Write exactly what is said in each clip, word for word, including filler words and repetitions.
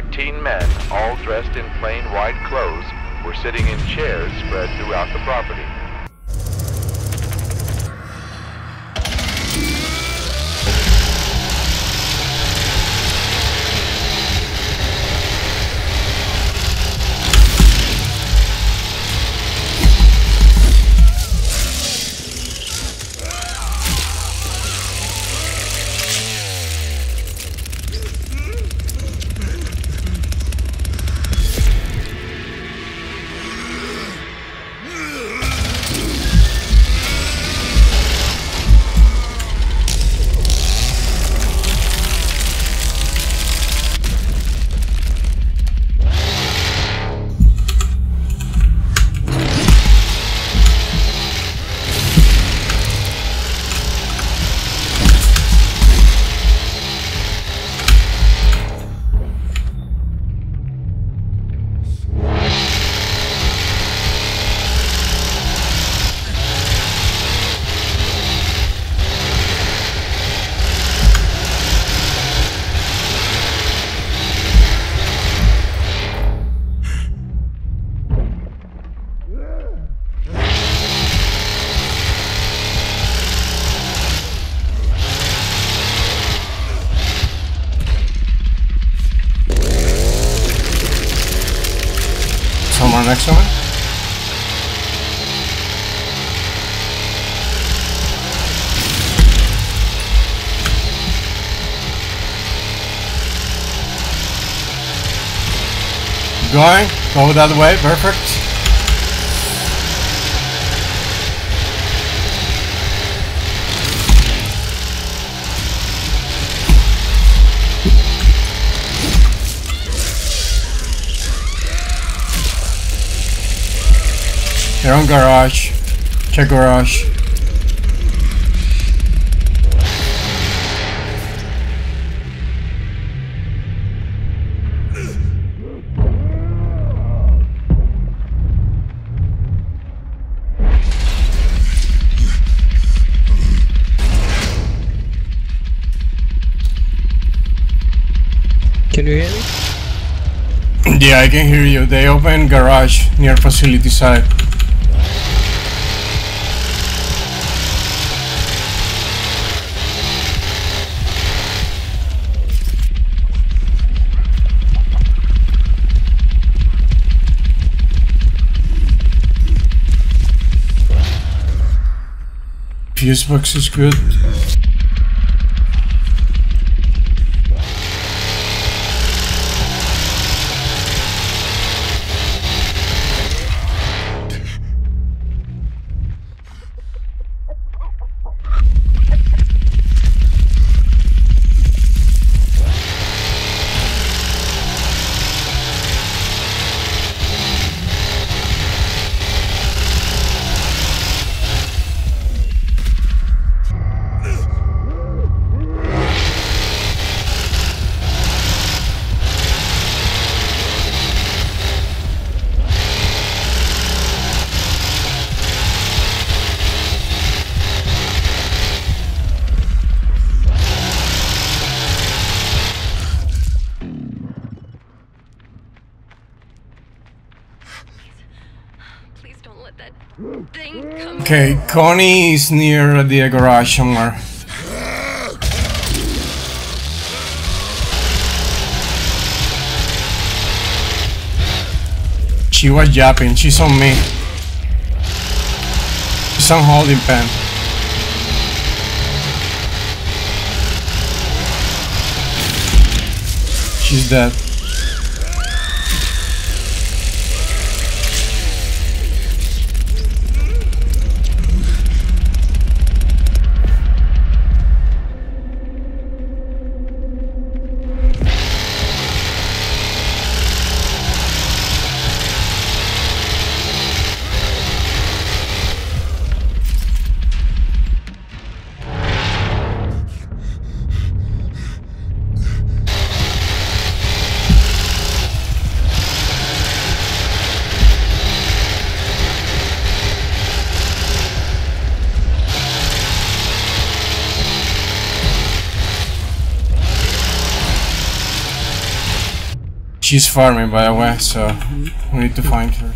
Thirteen men, all dressed in plain white clothes, were sitting in chairs spread throughout the property. Someone next to me? Going? Go the other way, perfect. Their own garage. Check garage. Can you hear me? Yeah, I can hear you. They open garage near facility side. Fuse box is good. Okay, Connie is near the garage somewhere. She was yapping, she's on me. She's on holding pen. She's dead. She's farming, by the way, so we need to find her.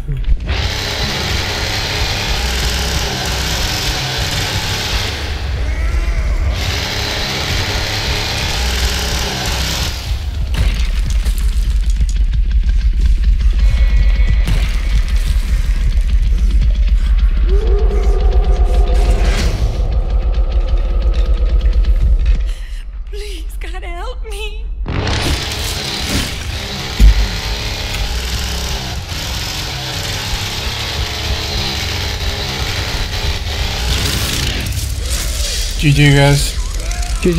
G G guys. G G.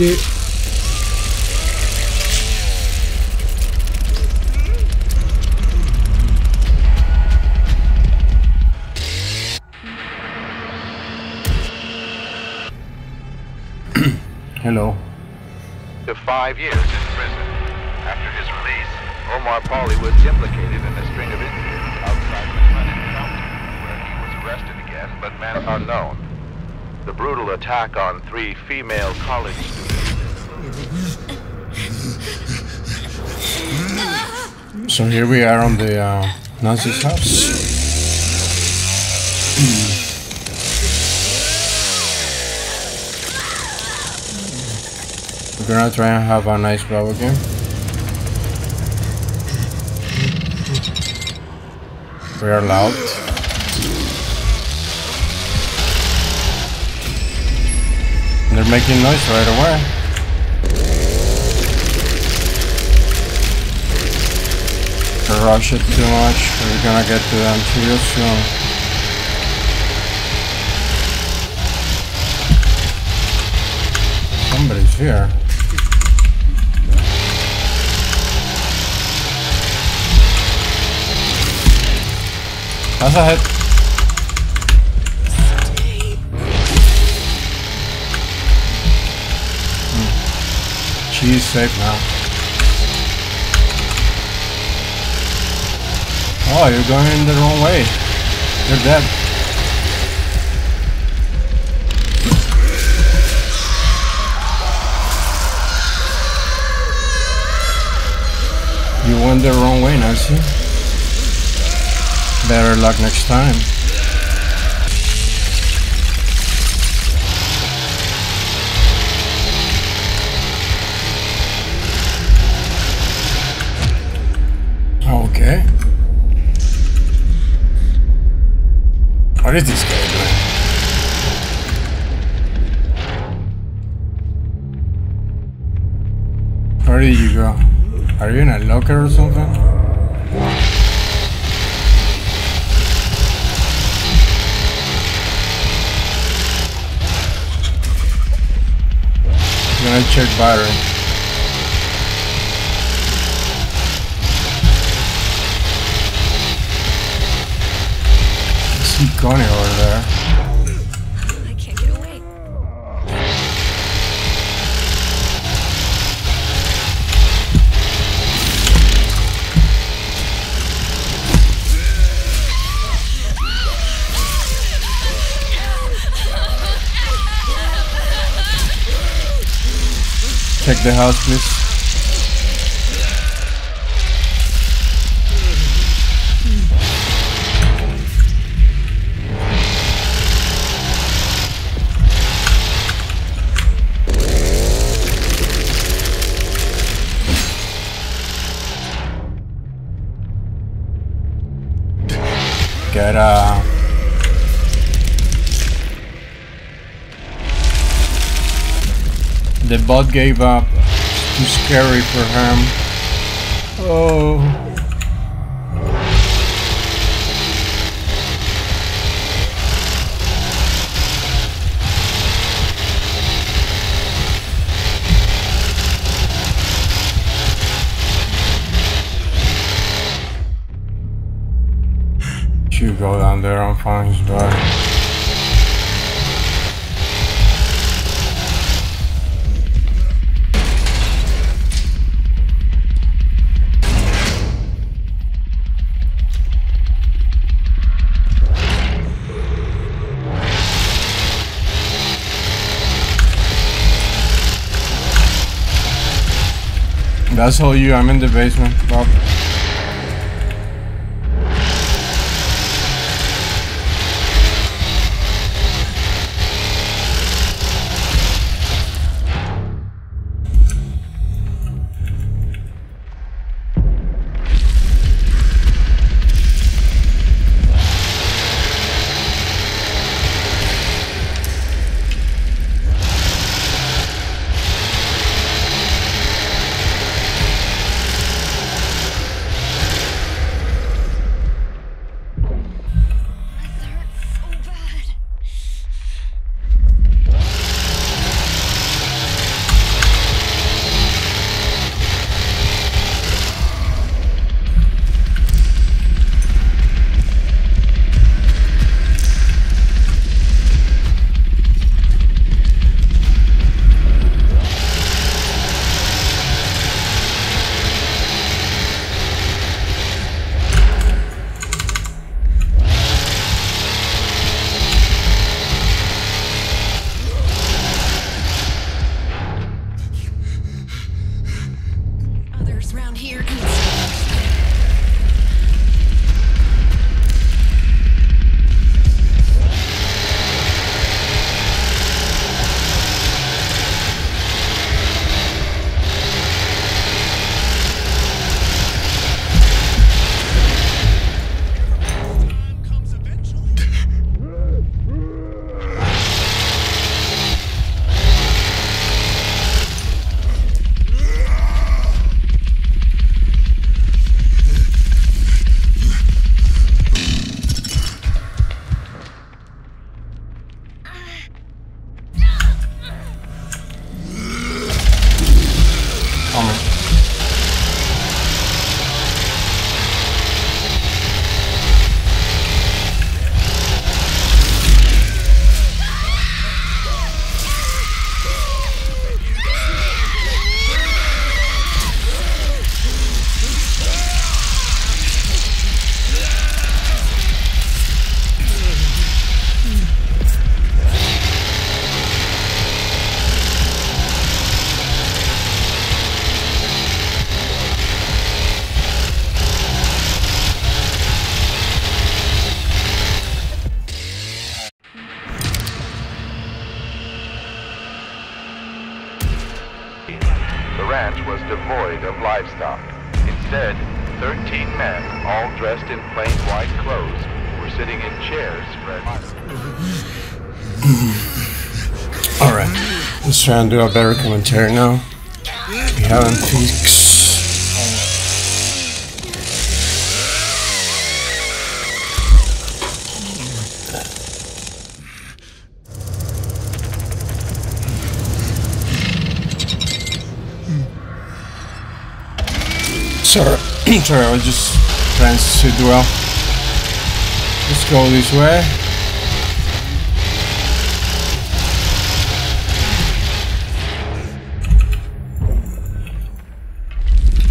Hello. To five years in prison. After his release, Omar Pauley was implicated in a string of incidents outside the London county, where he was arrested again, but man unknown. The brutal attack on three female college students. So here we are on the uh, Nazi's house. We're gonna try and have a nice blow again. We are loud. They're making noise right away. Don't rush it too much. We're gonna get to them too soon. Somebody's here. That's a hit. He's safe now. Oh, you're going in the wrong way. You're dead. You went the wrong way, Nancy. Better luck next time. Okay. What is this guy doing? Where did you go? Are you in a locker or something? I'm gonna check battery. Keep going over there. I can't get away. Check the house, please. Get uh the bot gave up. It's too scary for him. Oh, you go down there and find his body. That's all you. I'm in the basement, Bob. thirteen men, all dressed in plain white clothes, were sitting in chairs spread. Alright, let's try and do a better commentary now. We haven't fixed. Sorry, sorry, I was just trying to do well. Let's go this way.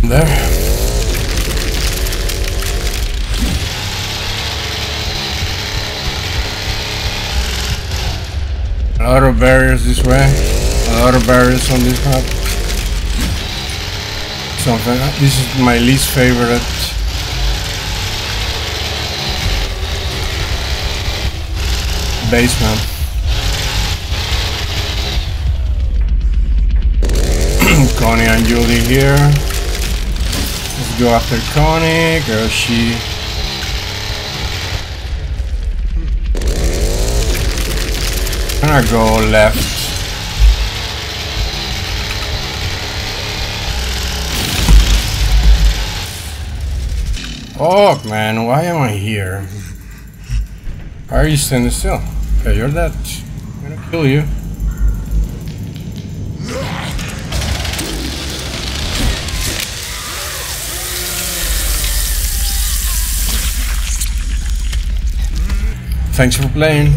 There. A lot of barriers this way. A lot of barriers on this map. Something. This is my least favorite. Basement. Connie and Julie here. Let's go after Connie, because she... I'm gonna go left. Oh man, why am I here? Why are you standing still? Okay, you're dead. I'm gonna kill you. Thanks for playing.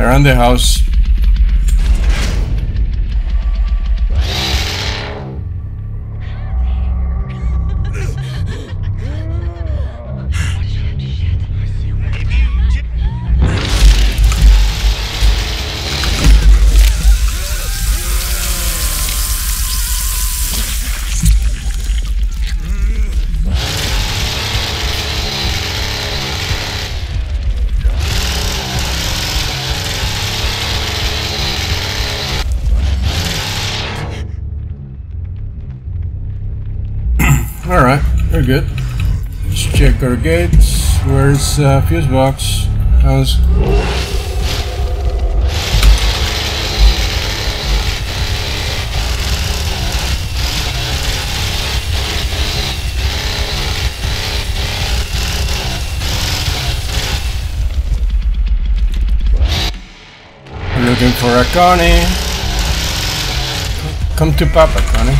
Around the house. Alright, we're good. Let's check our gates. Where's uh, fuse box? How's... We're looking for a Connie. Come to Papa, Connie.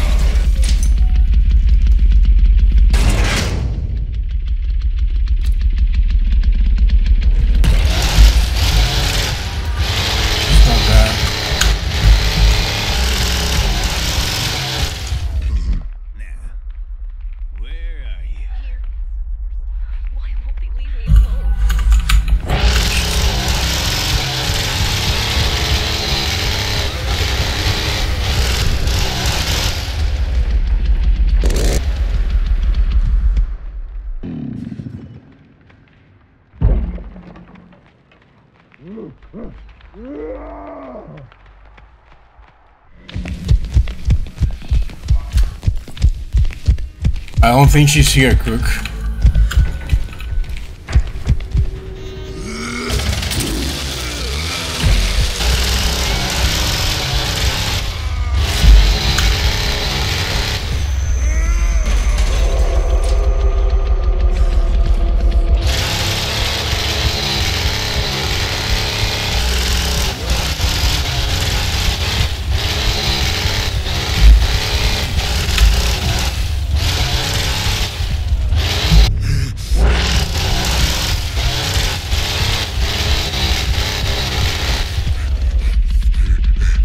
I don't think she's here, Crook.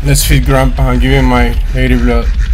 Let's feed Grandpa and give him my lady blood.